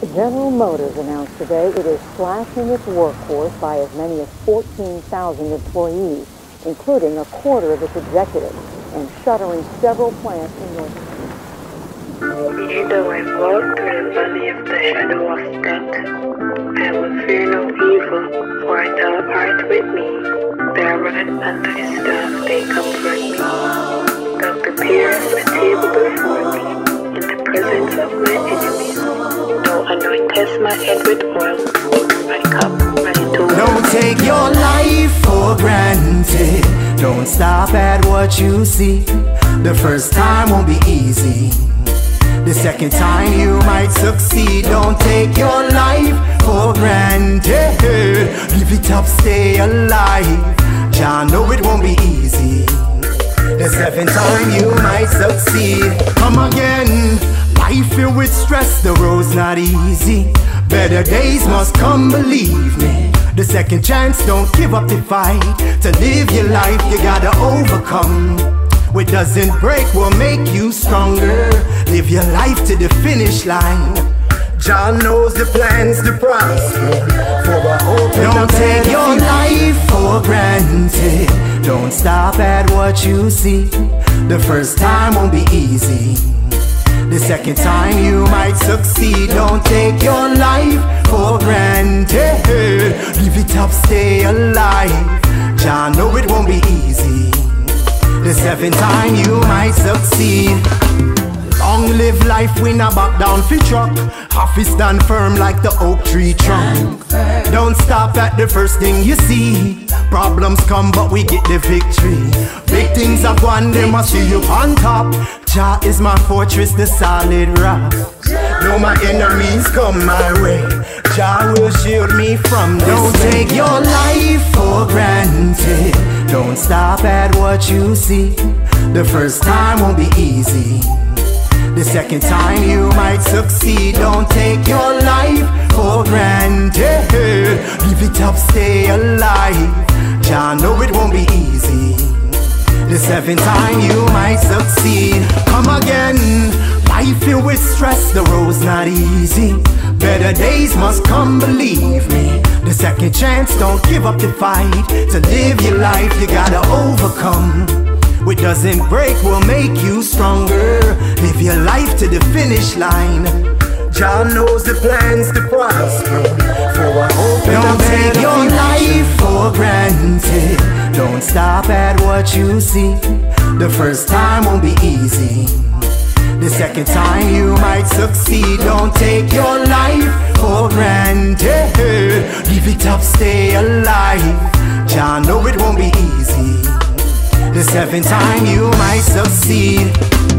General Motors announced today it is slashing its workforce by as many as 14,000 employees, including a quarter of its executives, and shuttering several plants in North Carolina. Though I walk through the valley of the shadow of death, I will fear no evil, for thou art with me. Thy rod and thy staff, they comfort me. Thou preparest a table before me in the presence of my enemies. Anointest my head with oil, my cup running over. Don't take your life for granted. Don't stop at what you see. The first time won't be easy. The second time you might succeed. Don't take your life for granted. Give it up, stay alive. Jah know it won't be easy. The seventh time you might succeed. Come again. Life filled with stress, the road's not easy. Better days must come, believe me. The second chance, don't give up the fight. To live your life, you gotta overcome. What doesn't break will make you stronger. Live your life to the finish line. Jah knows the plans to prosper. For I hope don't take your life for granted. Don't stop at what you see. The first time won't be easy. The second time you might succeed. Don't take your life for granted. Live it up, stay alive. Jah know it won't be easy. The seventh time you might succeed. Long live life, we not back down fi truck. Half is stand firm like the oak tree trunk. Don't stop at the first thing you see. Problems come but we get the victory. Big things are gone, they must see you on top. Jah is my fortress, the solid rock. No, my enemies come my way. Jah will shield me from this. Don't take your life for granted. Don't stop at what you see. The first time won't be easy. The second time you might succeed. Don't take your life for granted. Live it up, stay alive. Jah know it won't be easy. The seventh time you might succeed. Come again. Life filled with stress, the road's not easy. Better days must come, believe me. The second chance, don't give up the fight. To live your life, you gotta overcome. What doesn't break will make you stronger. Live your life to the finish line. Jah knows the plans to prosper. For I hope don't take your life for granted. Don't stop at what you see. The first time won't be easy. The second time you might succeed. Don't take your life for granted. Live it up, stay alive. Jah know it won't be easy. The seventh time you might succeed.